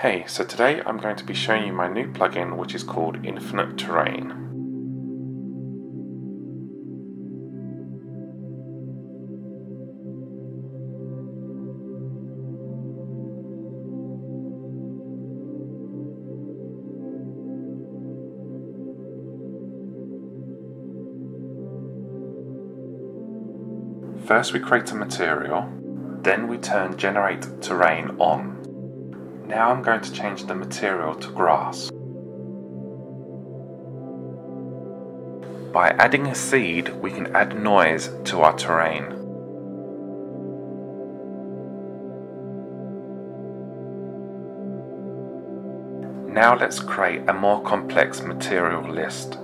Hey, so today I'm going to be showing you my new plugin which is called Infinite Terrain. First we create a material, then we turn Generate Terrain on. Now I'm going to change the material to grass. By adding a seed we can add noise to our terrain. Now let's create a more complex material list.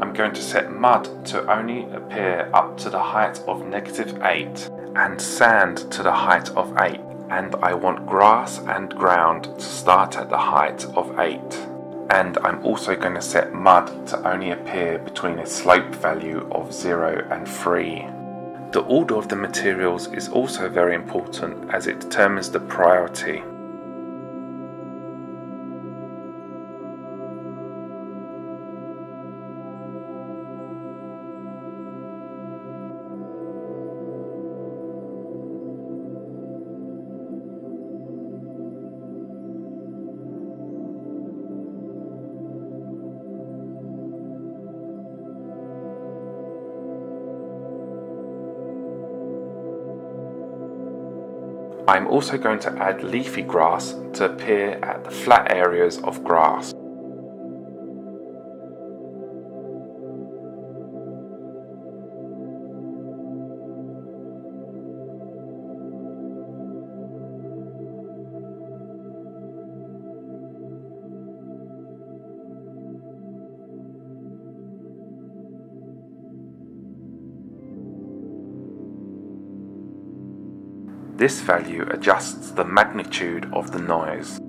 I'm going to set mud to only appear up to the height of -8 and sand to the height of 8, and I want grass and ground to start at the height of 8, and I'm also going to set mud to only appear between a slope value of 0 and 3. The order of the materials is also very important as it determines the priority. I'm also going to add leafy grass to appear at the flat areas of grass. This value adjusts the magnitude of the noise.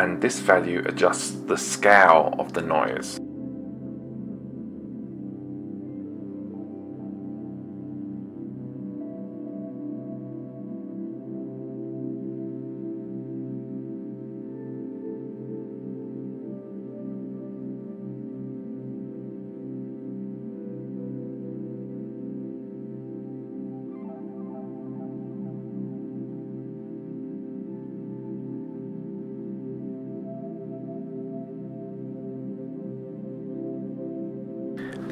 And this value adjusts the scale of the noise.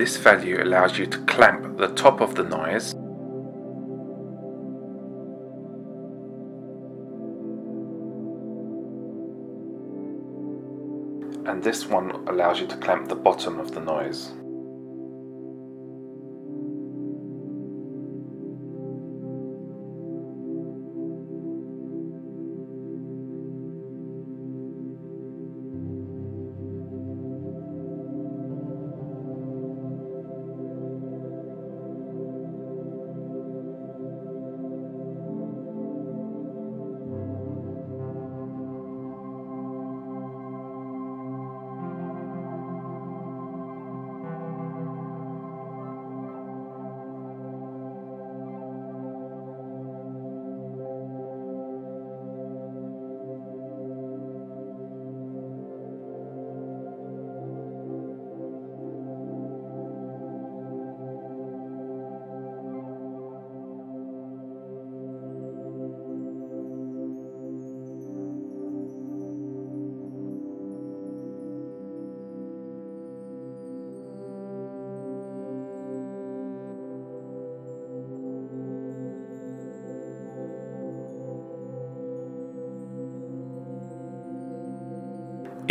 This value allows you to clamp the top of the noise and this one allows you to clamp the bottom of the noise.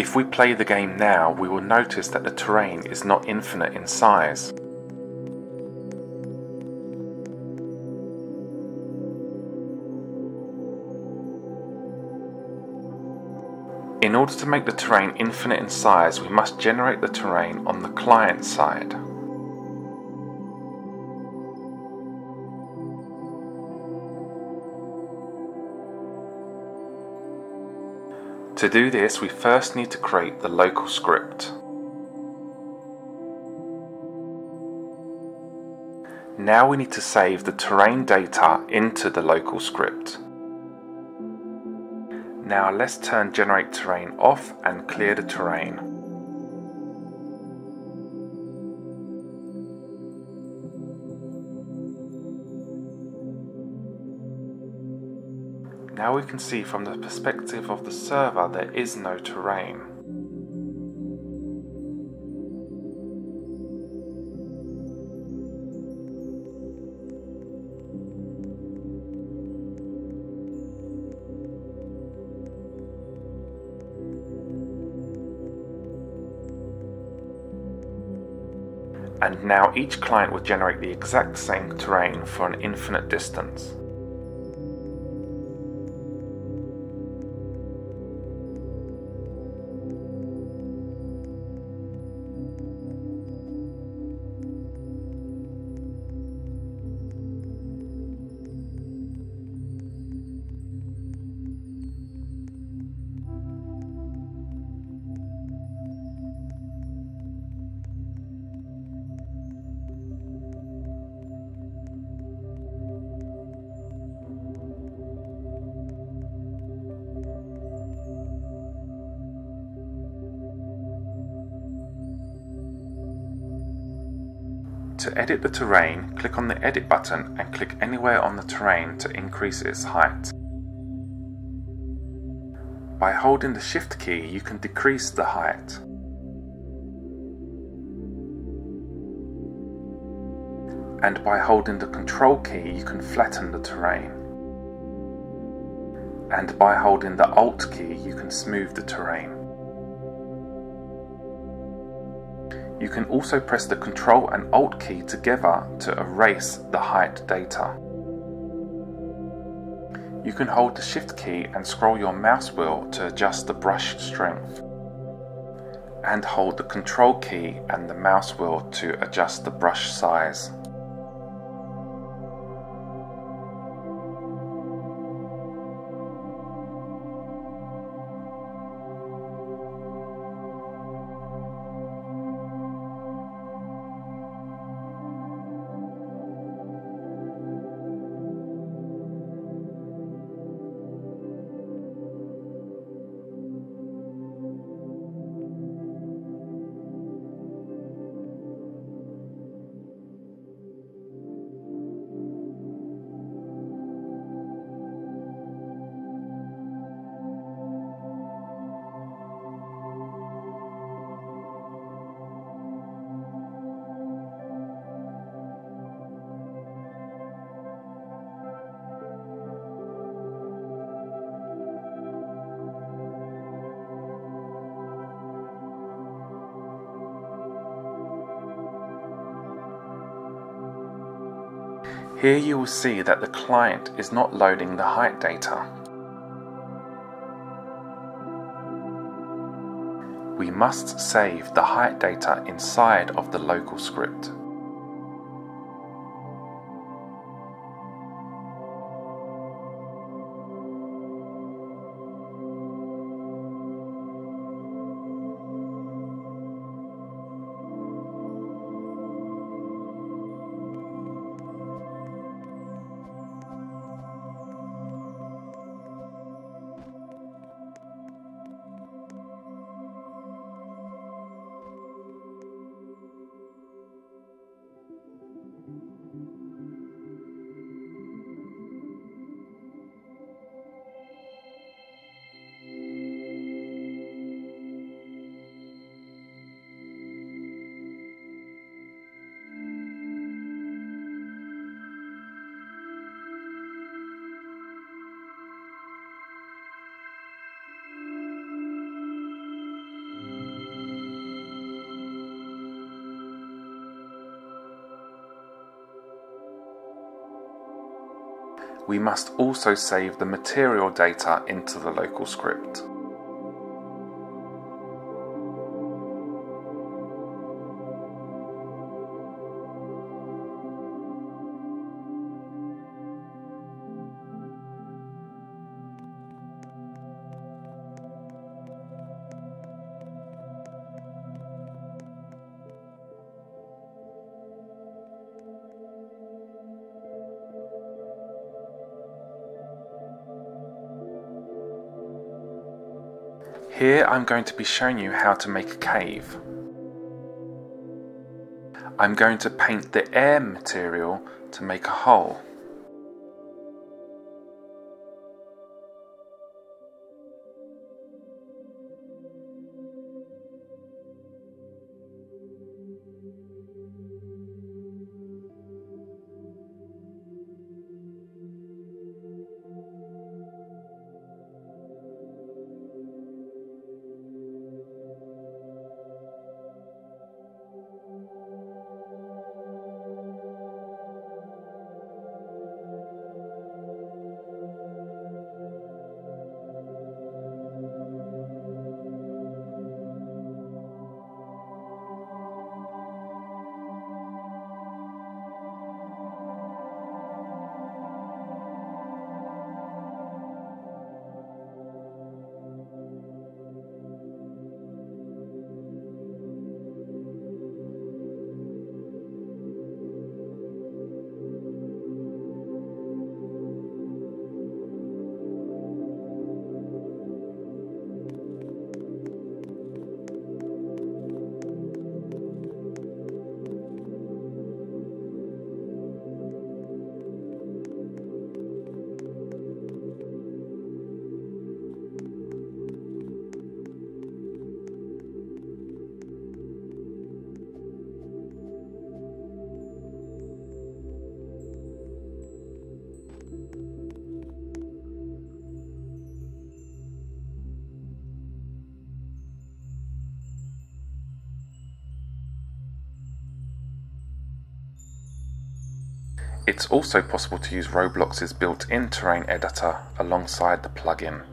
If we play the game now, we will notice that the terrain is not infinite in size. In In order to make the terrain infinite in size, we must generate the terrain on the client side. To do this, we first need to create the local script. Now we need to save the terrain data into the local script. Now let's turn Generate Terrain off and clear the terrain. Now we can see from the perspective of the server there is no terrain. And now each client will generate the exact same terrain for an infinite distance. To edit the terrain, click on the Edit button and click anywhere on the terrain to increase its height. By holding the Shift key, you can decrease the height. And by holding the Control key, you can flatten the terrain. And by holding the Alt key, you can smooth the terrain. You can also press the Ctrl and Alt key together to erase the height data. You can hold the Shift key and scroll your mouse wheel to adjust the brush strength. And hold the Ctrl key and the mouse wheel to adjust the brush size. Here you will see that the client is not loading the height data. We must save the height data inside of the local script. We must also save the material data into the local script. Here I'm going to be showing you how to make a cave. I'm going to paint the air material to make a hole. It's also possible to use Roblox's built-in terrain editor alongside the plugin.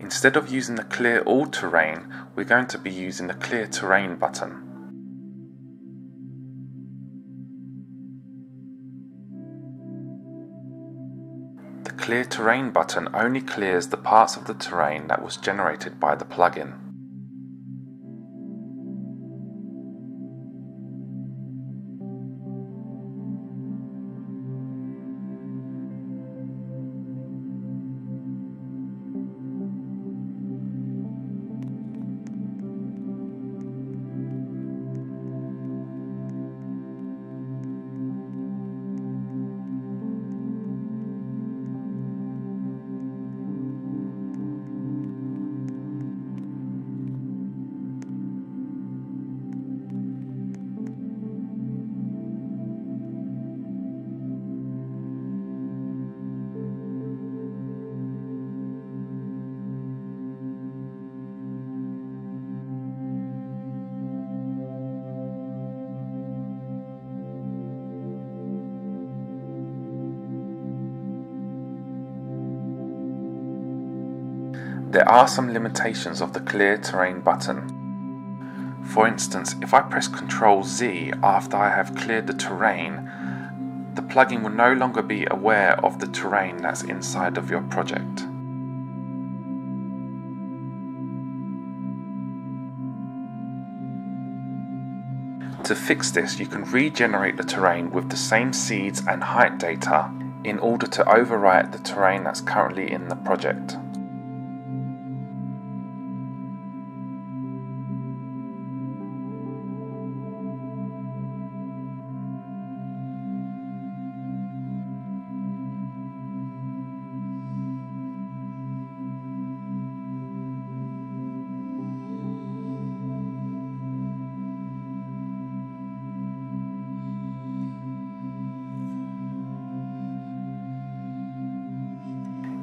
Instead of using the Clear All Terrain, we're going to be using the Clear Terrain button. The Clear Terrain button only clears the parts of the terrain that was generated by the plugin. There are some limitations of the Clear Terrain button. For instance, if I press Ctrl-Z after I have cleared the terrain, the plugin will no longer be aware of the terrain that's inside of your project. To fix this, you can regenerate the terrain with the same seeds and height data in order to overwrite the terrain that's currently in the project.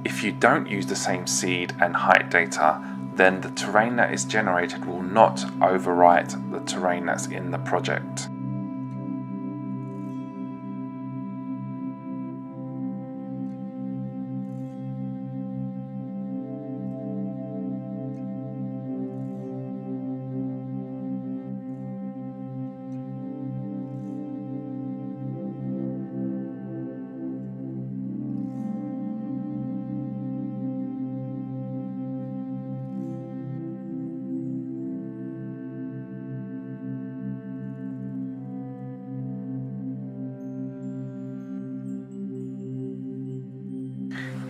If you don't use the same seed and height data, then the terrain that is generated will not overwrite the terrain that's in the project.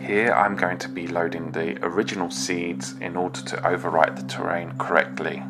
Here I'm going to be loading the original seeds in order to overwrite the terrain correctly.